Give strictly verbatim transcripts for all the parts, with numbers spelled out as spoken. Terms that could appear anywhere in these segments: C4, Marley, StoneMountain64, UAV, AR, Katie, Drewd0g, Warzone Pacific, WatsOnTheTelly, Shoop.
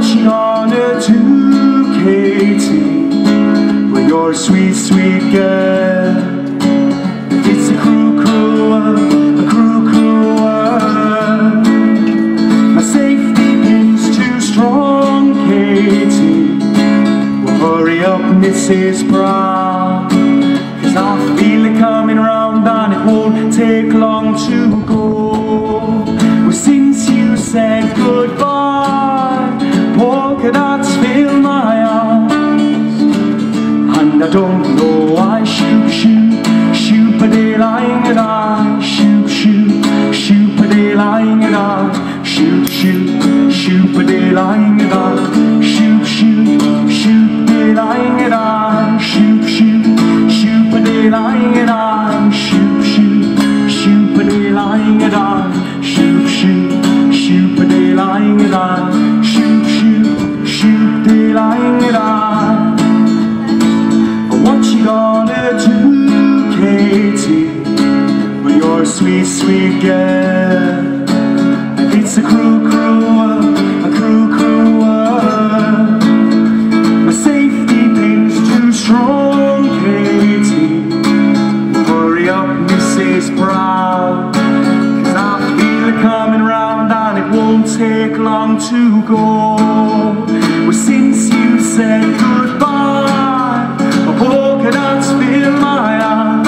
much honor to Katie. We're your sweet, sweet girl. It's a cruel, cruel world, a cruel, cruel world. My safety pin's too strong, Katie. We'll hurry up, Missus Brown, 'cause I feel it coming round and it won't take long to go. Well, since you said goodbye, polka-dots fill my eyes, and I don't know why. Shoop, shoop, shoop a day lying at I. Shoop, shoop, shoop a day lying at I. Shoop, shoop, shoop a day lying at I. Shoop, shoop, shoop a day lying at I. Shoop, shoop, shoop a day lying at I. Shoop, shoop, shoop a day lying at I. Shoop, shoop, shoop a day lying at I. Shoop, shoop, shoop day lying at I. What you gonna do, Katie? Well, you're a sweet, sweet girl. It's a cruel, cruel world, a cruel, cruel world. My safety pin's too strong, Katie. Hurry up, Missus Brown, 'cause I feel it coming round and it won't take long to go. Well, since you said goodbye, my polka dots fill my eyes,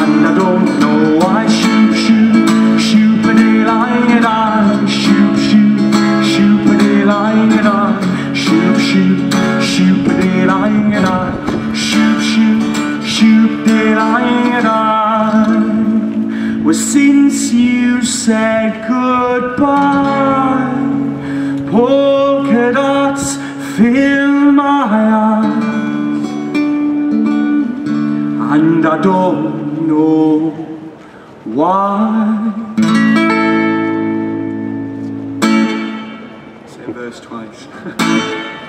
and I don't know why. Shoop, shoop, shoop a day lying at I. Shoop, shoop, shoop a day lying at I. Shoop, shoop, shoop a day lying at I. Shoop, shoop, shoop day lying at I. Well, since you said goodbye, polka dots fill my eyes, and I don't know why. Same verse twice.